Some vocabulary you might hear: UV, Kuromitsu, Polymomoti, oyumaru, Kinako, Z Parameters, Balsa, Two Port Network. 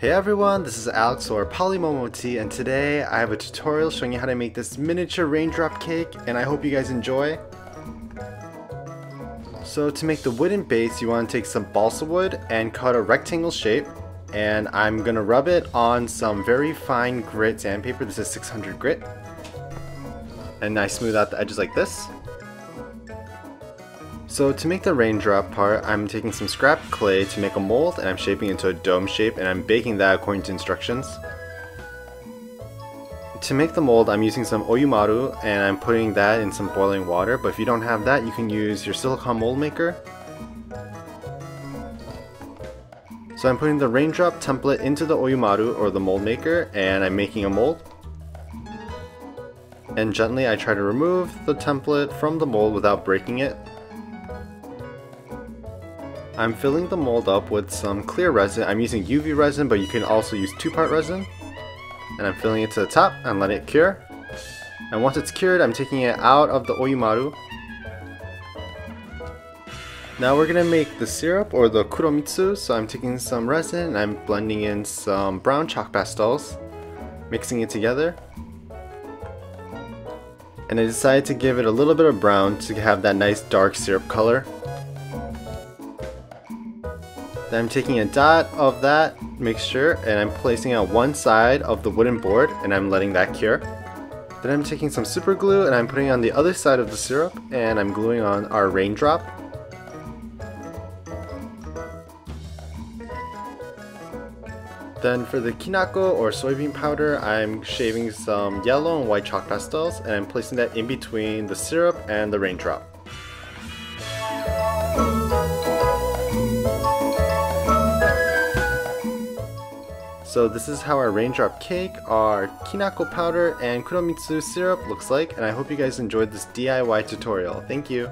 Hey everyone, this is Alex or Polymomoti, and today I have a tutorial showing you how to make this miniature raindrop cake, and I hope you guys enjoy. So to make the wooden base, you want to take some balsa wood and cut a rectangle shape, and I'm going to rub it on some very fine grit sandpaper. This is 600 grit. And I smooth out the edges like this. So to make the raindrop part, I'm taking some scrap clay to make a mold, and I'm shaping it into a dome shape, and I'm baking that according to instructions. To make the mold, I'm using some oyumaru, and I'm putting that in some boiling water, but if you don't have that, you can use your silicone mold maker. So I'm putting the raindrop template into the oyumaru, or the mold maker, and I'm making a mold. And gently I try to remove the template from the mold without breaking it. I'm filling the mold up with some clear resin. I'm using UV resin, but you can also use two-part resin. And I'm filling it to the top and letting it cure. And once it's cured, I'm taking it out of the oyumaru. Now we're gonna make the syrup, or the kuromitsu. So I'm taking some resin and I'm blending in some brown chalk pastels, mixing it together. And I decided to give it a little bit of brown to have that nice dark syrup color. Then I'm taking a dot of that mixture and I'm placing it on one side of the wooden board and I'm letting that cure. Then I'm taking some super glue and I'm putting it on the other side of the syrup and I'm gluing on our raindrop. Then for the kinako or soybean powder, I'm shaving some yellow and white chalk pastels and I'm placing that in between the syrup and the raindrop. So this is how our raindrop cake, our kinako powder, and kuromitsu syrup looks like, and I hope you guys enjoyed this DIY tutorial. Thank you!